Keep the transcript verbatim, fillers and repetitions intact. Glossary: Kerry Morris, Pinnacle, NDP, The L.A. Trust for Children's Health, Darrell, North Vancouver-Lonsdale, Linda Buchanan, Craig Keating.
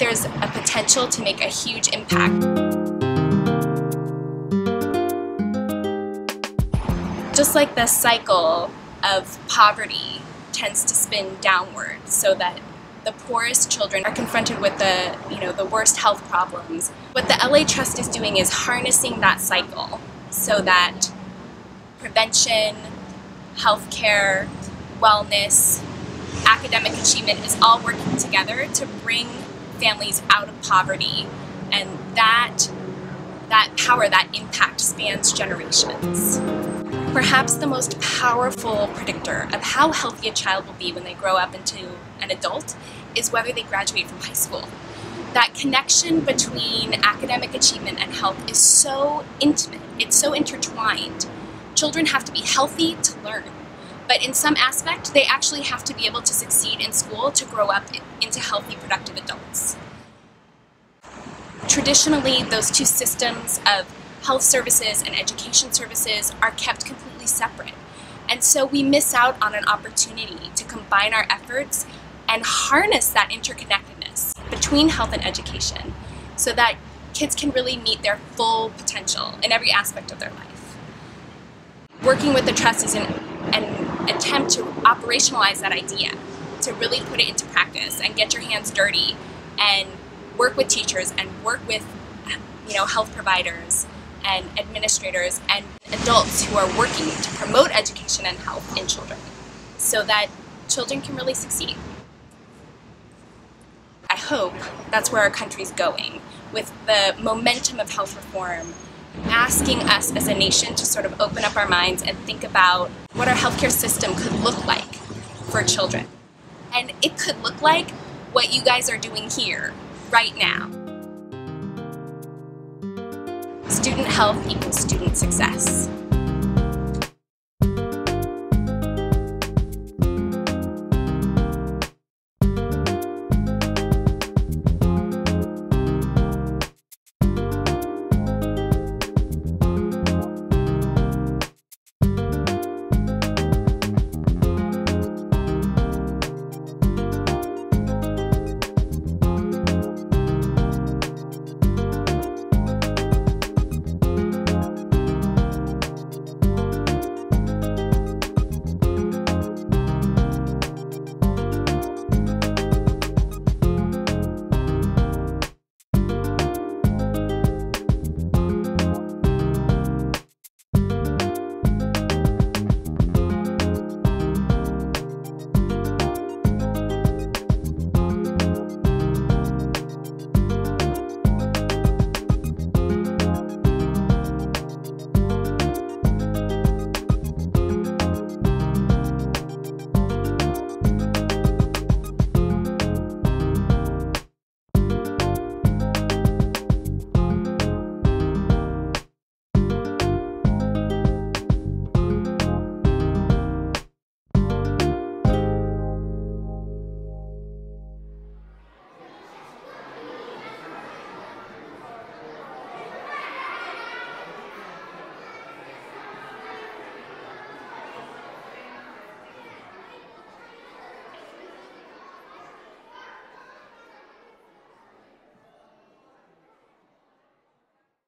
there's a potential to make a huge impact. Just like the cycle of poverty tends to spin downward, so that the poorest children are confronted with the, you know, the worst health problems. What the L A Trust is doing is harnessing that cycle so that prevention, healthcare, wellness, academic achievement is all working together to bring families out of poverty, and that, that power, that impact spans generations. Perhaps the most powerful predictor of how healthy a child will be when they grow up into an adult is whether they graduate from high school. That connection between academic achievement and health is so intimate, it's so intertwined. Children have to be healthy to learn, but in some aspect, they actually have to be able to succeed in school to grow up into healthy, productive adults. Traditionally, those two systems of health services and education services are kept completely separate. And so we miss out on an opportunity to combine our efforts and harness that interconnectedness between health and education so that kids can really meet their full potential in every aspect of their life. Working with the Trust is an, an attempt to operationalize that idea, to really put it into practice and get your hands dirty and work with teachers and work with you know, health providers and administrators and adults who are working to promote education and health in children so that children can really succeed. I hope that's where our country's going with the momentum of health reform, asking us as a nation to sort of open up our minds and think about what our healthcare system could look like for children. And it could look like what you guys are doing here right now. Student health equals student success.